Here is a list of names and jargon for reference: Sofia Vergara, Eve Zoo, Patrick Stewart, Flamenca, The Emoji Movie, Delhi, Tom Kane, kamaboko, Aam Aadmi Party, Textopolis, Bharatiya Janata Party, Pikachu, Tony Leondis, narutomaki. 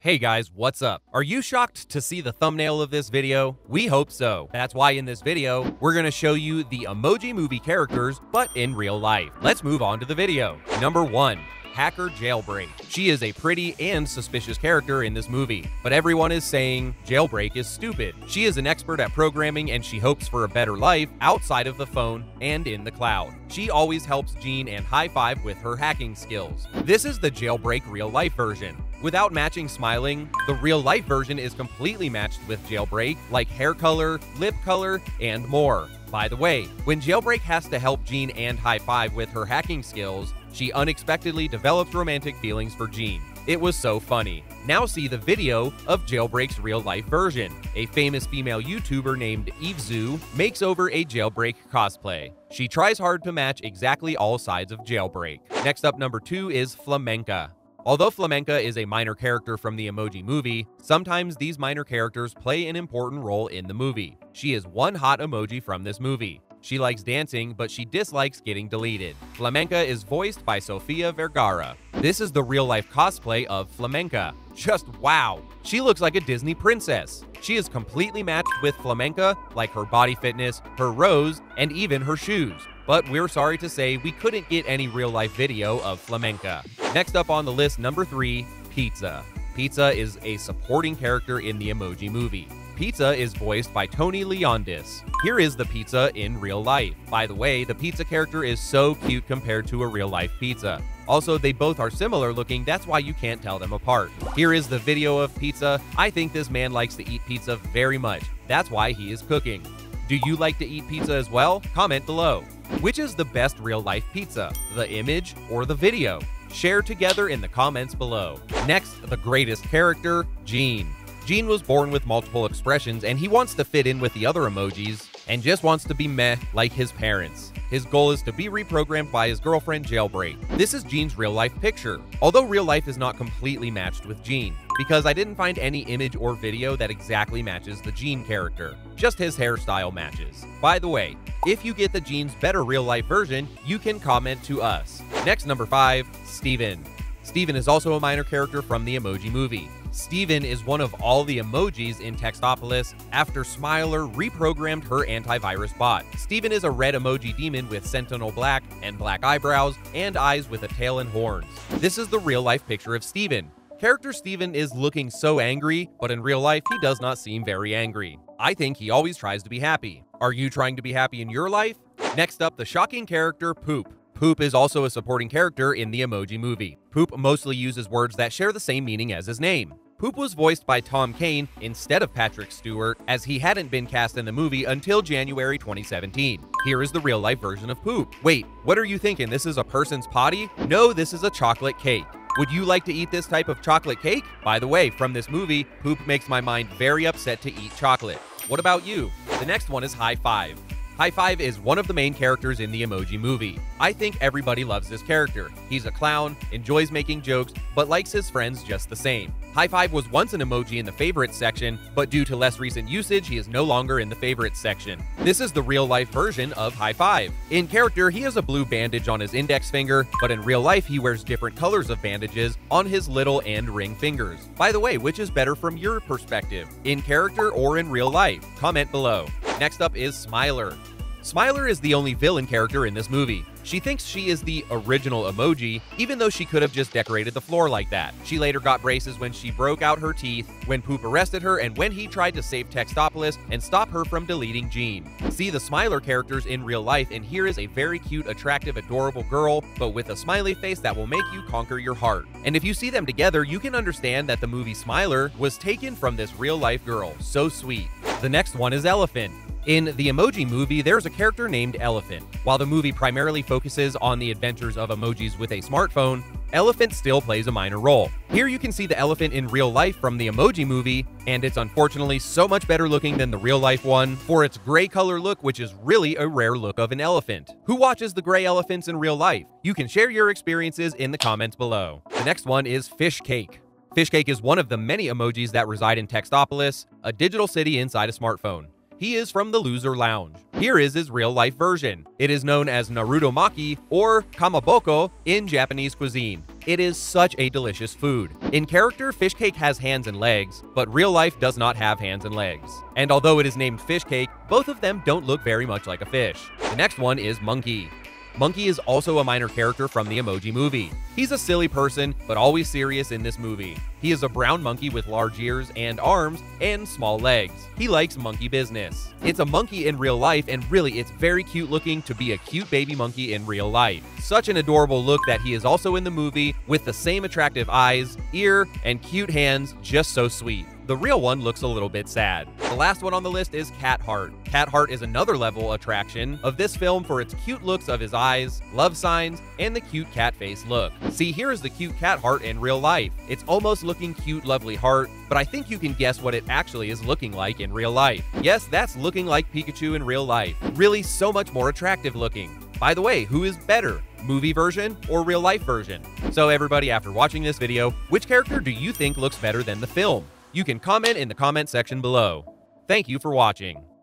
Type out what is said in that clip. Hey guys, what's up? Are you shocked to see the thumbnail of this video? We hope so. That's why in this video, we're gonna show you the Emoji Movie characters, but in real life. Let's move on to the video. Number 1. Hacker Jailbreak. She is a pretty and suspicious character in this movie, but everyone is saying Jailbreak is stupid. She is an expert at programming and she hopes for a better life outside of the phone and in the cloud. She always helps Gene and High Five with her hacking skills. This is the Jailbreak real life version. Without matching smiling, the real life version is completely matched with Jailbreak, like hair color, lip color, and more. By the way, when Jailbreak has to help Gene and High Five with her hacking skills, she unexpectedly develops romantic feelings for Gene. It was so funny. Now see the video of Jailbreak's real-life version. A famous female YouTuber named Eve Zoo makes over a Jailbreak cosplay. She tries hard to match exactly all sides of Jailbreak. Next up, number 2 is Flamenca. Although Flamenca is a minor character from the Emoji Movie, sometimes these minor characters play an important role in the movie. She is one hot emoji from this movie. She likes dancing, but she dislikes getting deleted. Flamenca is voiced by Sofia Vergara. This is the real-life cosplay of Flamenca. Just wow! She looks like a Disney princess. She is completely matched with Flamenca, like her body fitness, her rose, and even her shoes. But we're sorry to say we couldn't get any real-life video of Flamenca. Next up on the list, number 3, Pizza. Pizza is a supporting character in the Emoji Movie. Pizza is voiced by Tony Leondis. Here is the pizza in real life. By the way, the pizza character is so cute compared to a real-life pizza. Also, they both are similar looking, that's why you can't tell them apart. Here is the video of Pizza. I think this man likes to eat pizza very much. That's why he is cooking. Do you like to eat pizza as well? Comment below. Which is the best real-life pizza, the image or the video? Share together in the comments below. Next, the greatest character, Gene. Gene was born with multiple expressions and he wants to fit in with the other emojis and just wants to be meh like his parents. His goal is to be reprogrammed by his girlfriend Jailbreak. This is Gene's real life picture, although real life is not completely matched with Gene because I didn't find any image or video that exactly matches the Gene character, just his hairstyle matches. By the way, if you get the Gene's better real life version, you can comment to us. Next, number 5, Steven. Steven is also a minor character from the Emoji Movie. Steven is one of all the emojis in Textopolis after Smiler reprogrammed her antivirus bot. Steven is a red emoji demon with sentinel black and black eyebrows and eyes with a tail and horns. This is the real-life picture of Steven. Character Steven is looking so angry, but in real life he does not seem very angry. I think he always tries to be happy. Are you trying to be happy in your life? Next up, the shocking character Poop. Poop is also a supporting character in the Emoji Movie. Poop mostly uses words that share the same meaning as his name. Poop was voiced by Tom Kane instead of Patrick Stewart, as he hadn't been cast in the movie until January 2017. Here is the real-life version of Poop. Wait, what are you thinking? This is a person's potty? No, this is a chocolate cake. Would you like to eat this type of chocolate cake? By the way, from this movie, Poop makes my mind very upset to eat chocolate. What about you? The next one is High Five. High Five is one of the main characters in the Emoji Movie. I think everybody loves this character. He's a clown, enjoys making jokes, but likes his friends just the same. High Five was once an emoji in the favorites section, but due to less recent usage, he is no longer in the favorites section. This is the real-life version of High Five. In character, he has a blue bandage on his index finger, but in real life, he wears different colors of bandages on his little and ring fingers. By the way, which is better from your perspective? In character or in real life? Comment below. Next up is Smiler. Smiler is the only villain character in this movie. She thinks she is the original emoji, even though she could have just decorated the floor like that. She later got braces when she broke out her teeth, when Poop arrested her, and when he tried to save Textopolis and stop her from deleting Gene. See the Smiler characters in real life, and here is a very cute, attractive, adorable girl, but with a smiley face that will make you conquer your heart. And if you see them together, you can understand that the movie Smiler was taken from this real-life girl. So sweet. The next one is Elephant. In the Emoji Movie, there's a character named Elephant. While the movie primarily focuses on the adventures of emojis with a smartphone, Elephant still plays a minor role. Here you can see the elephant in real life from the Emoji Movie, and it's unfortunately so much better looking than the real life one for its gray color look, which is really a rare look of an elephant. Who watches the gray elephants in real life? You can share your experiences in the comments below. The next one is Fish Cake. Fish Cake is one of the many emojis that reside in Textopolis, a digital city inside a smartphone. He is from the Loser Lounge. Here is his real-life version. It is known as narutomaki or kamaboko in Japanese cuisine. It is such a delicious food. In character, fish cake has hands and legs, but real life does not have hands and legs. And although it is named fish cake, both of them don't look very much like a fish. The next one is Monkey. Monkey is also a minor character from The Emoji Movie. He's a silly person, but always serious in this movie. He is a brown monkey with large ears and arms and small legs. He likes monkey business. It's a monkey in real life, and really it's very cute looking to be a cute baby monkey in real life. Such an adorable look that he is also in the movie with the same attractive eyes, ear, and cute hands, just so sweet. The real one looks a little bit sad. The last one on the list is Cat Heart. Cat Heart is another level attraction of this film for its cute looks of his eyes, love signs, and the cute cat face look. See, here is the cute cat heart in real life. It's almost looking cute, lovely heart, but I think you can guess what it actually is looking like in real life. Yes, that's looking like Pikachu in real life. Really so much more attractive looking. By the way, who is better? Movie version or real life version? So everybody, after watching this video, which character do you think looks better than the film? You can comment in the comment section below. Thank you for watching.